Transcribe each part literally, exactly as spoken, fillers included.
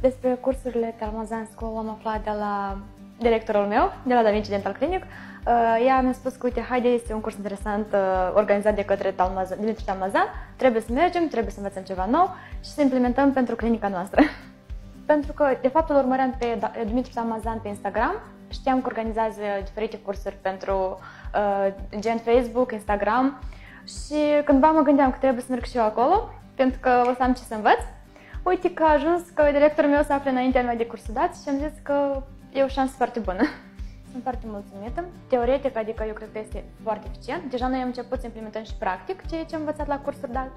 Despre cursurile Talmazan School am aflat de la directorul meu, de la Davinci Dental Clinic. Ea mi-a spus că, uite, haide, este un curs interesant organizat de către Talmazan, Dimitrii Talmazan, trebuie să mergem, trebuie să învățăm ceva nou și să implementăm pentru clinica noastră. Pentru că, de fapt, îl urmăream pe Dimitrii Talmazan pe Instagram, știam că organizează diferite cursuri pentru gen Facebook, Instagram și cândva mă gândeam că trebuie să merg și eu acolo, pentru că o să am ce să învăț. Uite că a ajuns că directorul meu se află înaintea mea de cursul dat și am zis că e o șansă foarte bună. Sunt foarte mulțumită. Teoretic, adică eu cred că este foarte eficient. Deja noi am început să implementăm și practic ceea ce am învățat la cursul dat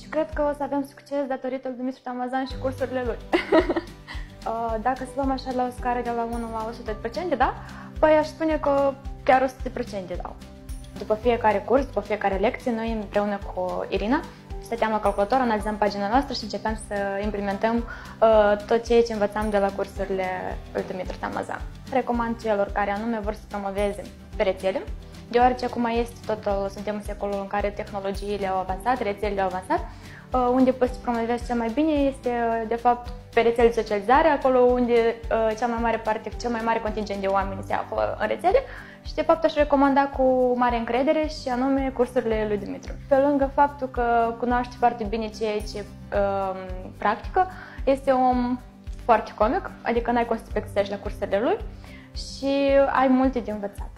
și cred că o să avem succes datorită lui Dimitrii Talmazan și cursurile lui. Dacă să luăm așa la o scară de la unu la o sută la sută, da? Păi aș spune că chiar o sută la sută dau. După fiecare curs, după fiecare lecție, noi împreună cu Irina stăteam la calculator, analizam pagina noastră și începeam să implementăm uh, tot ceea ce învățam de la cursurile lui Dimitrii Talmazan. Recomand celor care anume vor să promoveze pe rețele, deoarece acum este totul, suntem în secolul în care tehnologiile au avansat, rețelele au avansat, uh, unde poți să promovezi cel mai bine este de fapt pe rețele de socializare, acolo unde uh, cea mai mare parte, cel mai mare contingent de oameni se află în rețele. Și de fapt aș recomanda cu mare încredere și anume cursurile lui Dumitru. Pe lângă faptul că cunoaște foarte bine ceea ce uh, practică, este un om foarte comic, adică n-ai cum să te plictisești la cursurile lui și ai multe de învățat.